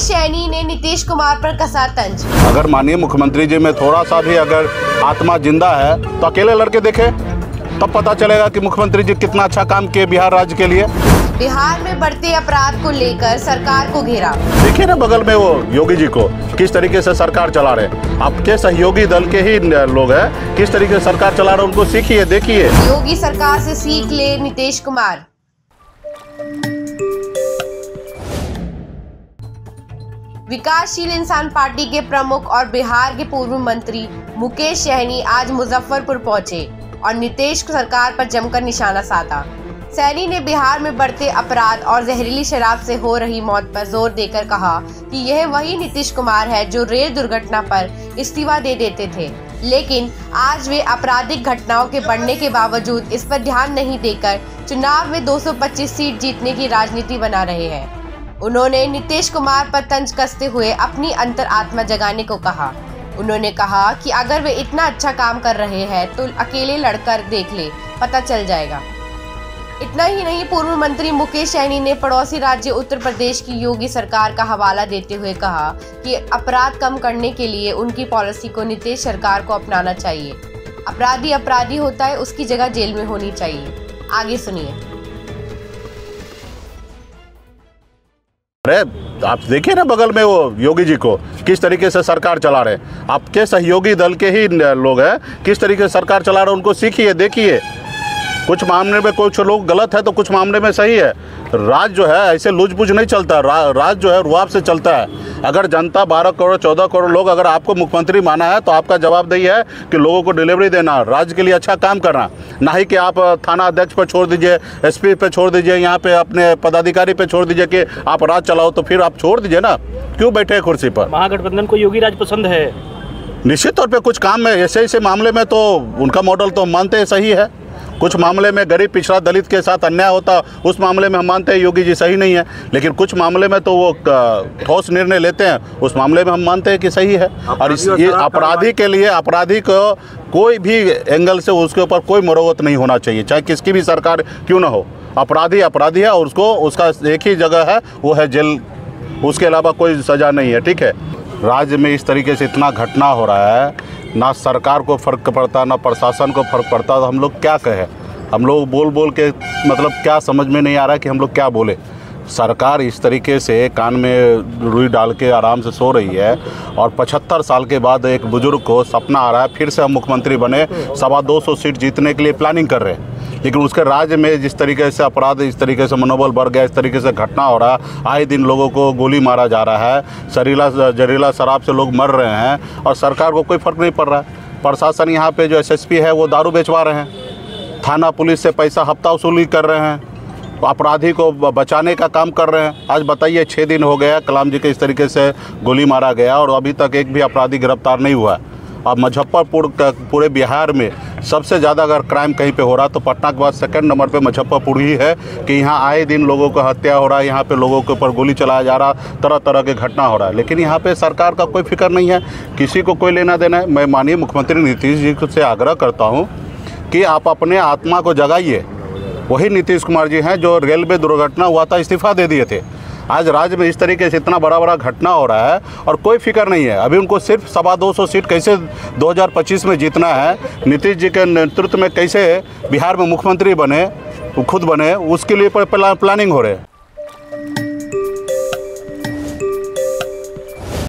शैनी ने नीतीश कुमार पर कसा तंज। अगर माननीय मुख्यमंत्री जी में थोड़ा सा भी अगर आत्मा जिंदा है तो अकेले लड़के देखे तब पता चलेगा कि मुख्यमंत्री जी कितना अच्छा काम किए बिहार राज्य के लिए। बिहार में बढ़ते अपराध को लेकर सरकार को घेरा। देखिए ना बगल में वो योगी जी को किस तरीके से सरकार चला रहे, आपके सहयोगी दल के ही लोग हैं, किस तरीके से सरकार चला रहे उनको सीखिए देखिए। योगी सरकार से सीख ले नीतीश कुमार। विकासशील इंसान पार्टी के प्रमुख और बिहार के पूर्व मंत्री मुकेश सहनी आज मुजफ्फरपुर पहुंचे और नीतीश सरकार पर जमकर निशाना साधा। सहनी ने बिहार में बढ़ते अपराध और जहरीली शराब से हो रही मौत पर जोर देकर कहा कि यह वही नीतीश कुमार है जो रेल दुर्घटना पर इस्तीफा दे देते थे, लेकिन आज वे आपराधिक घटनाओं के बढ़ने के बावजूद इस पर ध्यान नहीं देकर चुनाव में 225 सीट जीतने की राजनीति बना रहे हैं। उन्होंने नीतीश कुमार पर तंज कसते हुए अपनी अंतरात्मा जगाने को कहा। उन्होंने कहा कि अगर वे इतना अच्छा काम कर रहे हैं तो अकेले लड़कर देख ले, पता चल जाएगा। इतना ही नहीं, पूर्व मंत्री मुकेश सहनी ने पड़ोसी राज्य उत्तर प्रदेश की योगी सरकार का हवाला देते हुए कहा कि अपराध कम करने के लिए उनकी पॉलिसी को नीतीश सरकार को अपनाना चाहिए। अपराधी अपराधी होता है, उसकी जगह जेल में होनी चाहिए। आगे सुनिए। अरे आप देखिए ना बगल में वो योगी जी को किस तरीके से सरकार चला रहे, आपके सहयोगी दल के ही लोग हैं, किस तरीके से सरकार चला रहे उनको सीखिए देखिए। कुछ मामले में कुछ लोग गलत है तो कुछ मामले में सही है। राज जो है ऐसे लूजबूज नहीं चलता, राज जो है रुआब से चलता है। अगर जनता 12 करोड़ 14 करोड़ लोग अगर आपको मुख्यमंत्री माना है तो आपका जवाबदेही है कि लोगों को डिलीवरी देना, राज्य के लिए अच्छा काम करना, ना ही कि आप थाना अध्यक्ष पर छोड़ दीजिए, एसपी पर छोड़ दीजिए, यहाँ पे अपने पदाधिकारी पर छोड़ दीजिए कि आप राज चलाओ, तो फिर आप छोड़ दीजिए ना, क्यों बैठे कुर्सी पर। महागठबंधन को योगी राज पसंद है निश्चित तौर पर, कुछ काम में ऐसे मामले में तो उनका मॉडल तो मानते हैं सही है। कुछ मामले में गरीब पिछड़ा दलित के साथ अन्याय होता उस मामले में हम मानते हैं योगी जी सही नहीं है, लेकिन कुछ मामले में तो वो ठोस निर्णय लेते हैं, उस मामले में हम मानते हैं कि सही है। और ये अपराधी के लिए, अपराधी को कोई भी एंगल से उसके ऊपर कोई मरोवत नहीं होना चाहिए, चाहे किसकी भी सरकार क्यों ना हो। अपराधी अपराधी है और उसको उसका एक ही जगह है, वो है जेल, उसके अलावा कोई सज़ा नहीं है। ठीक है, राज्य में इस तरीके से इतना घटना हो रहा है, ना सरकार को फ़र्क पड़ता ना प्रशासन को फ़र्क पड़ता, तो हम लोग क्या कहें। हम लोग बोल बोल के मतलब क्या समझ में नहीं आ रहा कि हम लोग क्या बोले। सरकार इस तरीके से कान में रुई डाल के आराम से सो रही है और 75 साल के बाद एक बुज़ुर्ग को सपना आ रहा है फिर से हम मुख्यमंत्री बने, 225 सीट जीतने के लिए प्लानिंग कर रहे हैं, लेकिन उसके राज्य में जिस तरीके से अपराध, इस तरीके से मनोबल बढ़ गया, इस तरीके से घटना हो रहा है, आए दिन लोगों को गोली मारा जा रहा है, जहरीला शराब से लोग मर रहे हैं और सरकार को कोई फ़र्क नहीं पड़ रहा है। प्रशासन यहाँ पर जो SSP है वो दारू बेचवा रहे हैं, थाना पुलिस से पैसा हफ्ता वसूली कर रहे हैं, अपराधी को बचाने का काम कर रहे हैं। आज बताइए 6 दिन हो गया कलाम जी के इस तरीके से गोली मारा गया और अभी तक एक भी अपराधी गिरफ्तार नहीं हुआ। अब मुजफ्फरपुर पूरे बिहार में सबसे ज़्यादा अगर क्राइम कहीं पे हो रहा तो पटना के बाद 2nd नंबर पे मुजफ्फरपुर ही है कि यहाँ आए दिन लोगों का हत्या हो रहा है, यहाँ पे लोगों के ऊपर गोली चलाया जा रहा, तरह तरह के घटना हो रहा है, लेकिन यहाँ पे सरकार का कोई फिक्र नहीं है, किसी को कोई लेना देना है। मैं माननीय मुख्यमंत्री नीतीश जी से आग्रह करता हूँ कि आप अपने आत्मा को जगाइए। वही नीतीश कुमार जी हैं जो रेलवे दुर्घटना हुआ था इस्तीफा दे दिए थे। आज राज्य में इस तरीके से इतना बड़ा घटना हो रहा है और कोई फिक्र नहीं है। अभी उनको सिर्फ 225 सीट कैसे 2025 में जीतना है, नीतीश जी के नेतृत्व में कैसे बिहार में मुख्यमंत्री बने, वो खुद बने, उसके लिए प्लानिंग हो रहे हैं।